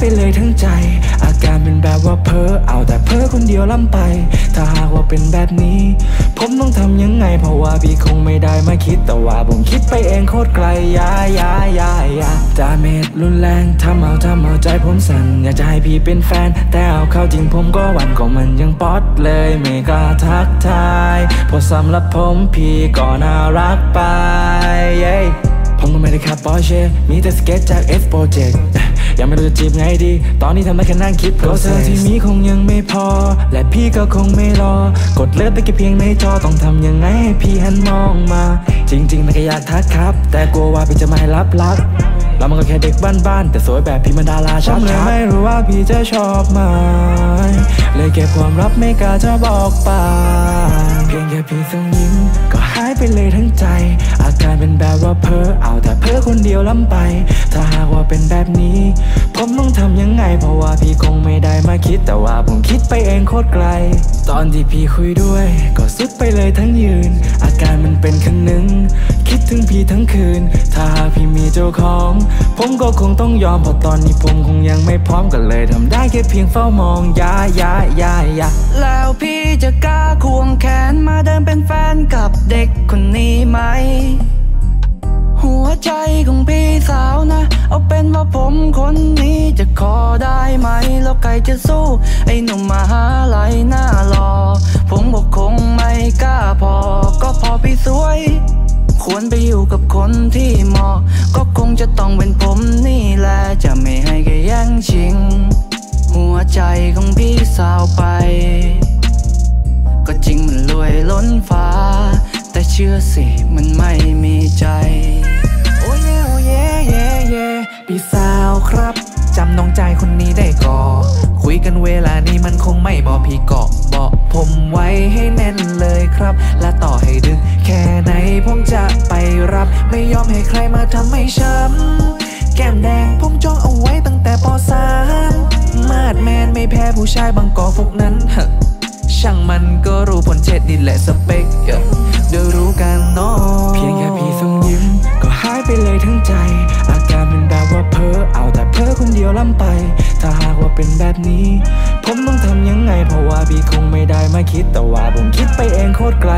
ไปเลยทั้งใจอาการเป็นแบบว่าเพ้อเอาแต่เพ้อคนเดียวล้ำไปถ้าหากว่าเป็นแบบนี้ผมต้องทำยังไงเพราะว่าพี่คงไม่ได้มาคิดแต่ว่าผมคิดไปเองโคตรไกลยาดาเมจรุนแรงทำเอาใจผมสั่นอยากจะให้พี่เป็นแฟนแต่เอาเข้าจริงผมก็หวั่นก็มันยังป๊อดเลยไม่กล้าทักทายเพราะสำหรับผมพี่ก็น่ารักไปผมก็ไม่ได้ขับปอร์เช่มีแต่สเก็ตจาก S Project ยังไม่รู้จะจีบไงดีตอนนี้ทำได้แค่นั่งคิดโปรเซสที่มีคงยังไม่พอและพี่ก็คงไม่รอกดเลือดไปแค่เพียงในจอต้องทำยังไงให้พี่หันมองมาจริงๆมันก็อยากทักครับแต่กลัวว่าพี่จะไม่รับแล้วมันก็แค่เด็กบ้านๆแต่สวยแบบพี่มันดาราชัดๆเลยไม่รู้ว่าพี่จะชอบไหมเลยเก็บความลับไม่กล้าจะบอกไปเพียงแค่พี่ส่งยิ้มก็หายไปเลยทั้งใจอาการเป็นแบบว่าเพ้อเอาแต่เพ้อคนเดียวล้ำไปถ้าหากว่าเป็นแบบนี้ผมต้องทำยังไงเพราะว่าพี่คงไม่ได้มาคิดแต่ว่าผมคิดไปเองโคตรไกลตอนที่พี่คุยด้วยก็สุดไปเลยทั้งยืนอาการมันเป็นคันนึงคิดถึงพี่ทั้งคืนถ้าหากพี่มีเจ้าของผมก็คงต้องยอมเพราะตอนนี้ผมคงยังไม่พร้อมกันเลยทำได้แค่เพียงเฝ้ามองยาแล้วพี่จะกล้าควงแขนมาเดินเป็นแฟนกับเด็กคนนี้ไหมหัวใจของพี่สาวนะเอาเป็นว่าผมคนนี้จะขอได้ไหมแล้วใครจะสู้ไอ้หนุ่มมหาลัยหน้ารอผมบอกคงไม่กล้าพอก็พอพี่สวยควรไปอยู่กับคนที่เหมาะก็คงจะต้องเป็นผมนี่แหละจะไม่ให้แกแย่งชิงหัวใจของพี่สาวไปก็จริงมันรวยล้นฟ้าแต่เชื่อสิมันไม่มีใจโอ้ยเย่พี่สาวครับจำน้องใจคนนี้ได้ก่อคุยกันเวลานี้มันคงไม่บอกพี่เกาะเบาะผมไว้ให้แน่นเลยครับและต่อให้ดึกแค่ไหนผมจะไปรับไม่ยอมให้ใครมาทำให้ช้ำแก้มแดงผมจ้องเอาไว้ตั้งแต่ป.3 มาดแมนไม่แพ้ผู้ชายบางกอกพวกนั้นช่างมันก็รู้ผลเช็ดดินและสเปกเดี๋ยวรู้กันเนาะเพียงแค่พี่ส่งยิ้มก็หายไปเลยทั้งใจอาการเป็นแบบว่าเพ้อเอาแต่เพ้อคนเดียวล้ำไปถ้าหากว่าเป็นแบบนี้ผมต้องทำยังไงเพราะว่าพี่คงไม่ได้มาคิดแต่ว่าผมคิดไปเองโคตรไกล